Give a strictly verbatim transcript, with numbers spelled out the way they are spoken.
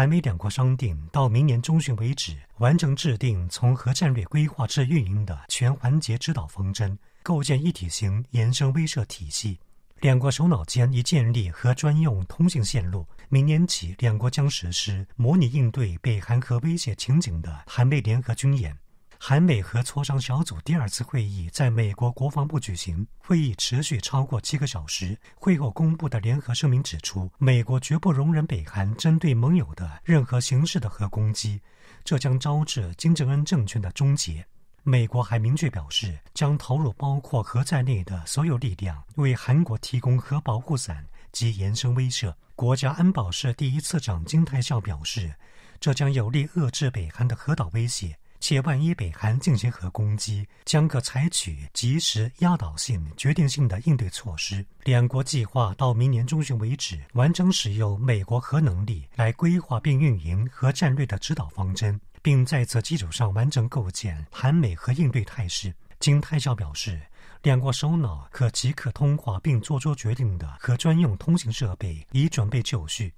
还没两国商定到明年中旬为止，完成制定从核战略规划至运营的全环节指导方针，构建一体型延伸威慑体系。两国首脑间已建立核专用通信线路，明年起两国将实施模拟应对北韩核威胁情景的韩美联合军演。韩美核磋商小组第二次会议在美国国防部举行，会议持续超过七个小时。会后公布的联合声明指出，美国绝不容忍北韩针对盟友的任何形式的核攻击，这将招致金正恩政权的终结。美国还明确表示，将投入包括核在内的所有力量，为韩国提供核保护伞及延伸威慑。国家安保室第一次长金泰孝表示，这将有力遏制北韩的核岛威胁，且万一北韩进行核攻击，将可采取及时、压倒性、决定性的应对措施。两国计划到明年中旬为止，完成使用美国核能力来规划并运营核战略的指导方针，并在此基础上完成构建韩美核应对态势。金泰孝表示，两国首脑可即刻通话并做出决定的核专用通信设备，以准备就绪。